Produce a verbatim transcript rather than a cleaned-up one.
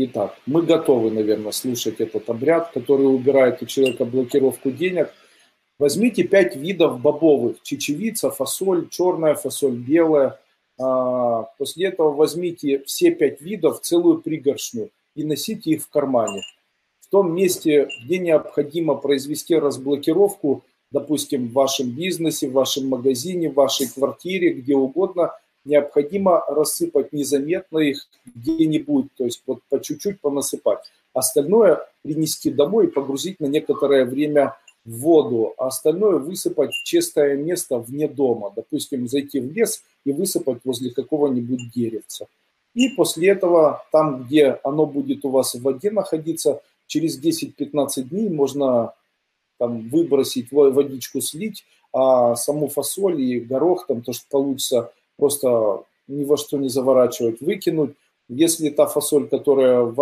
Итак, мы готовы, наверное, слушать этот обряд, который убирает у человека блокировку денег. Возьмите пять видов бобовых: чечевица, фасоль, черная фасоль, белая. После этого возьмите все пять видов, целую пригоршню, и носите их в кармане. В том месте, где необходимо произвести разблокировку, допустим, в вашем бизнесе, в вашем магазине, в вашей квартире, где угодно, необходимо рассыпать незаметно их где-нибудь, то есть вот по чуть-чуть понасыпать. Остальное принести домой и погрузить на некоторое время в воду, а остальное высыпать в чистое место вне дома. Допустим, зайти в лес и высыпать возле какого-нибудь деревца. И после этого, там, где оно будет у вас в воде находиться, через десять-пятнадцать дней можно там выбросить, водичку слить, а саму фасоль и горох, там то, что получится, просто ни во что не заворачивать, выкинуть. Если та фасоль, которая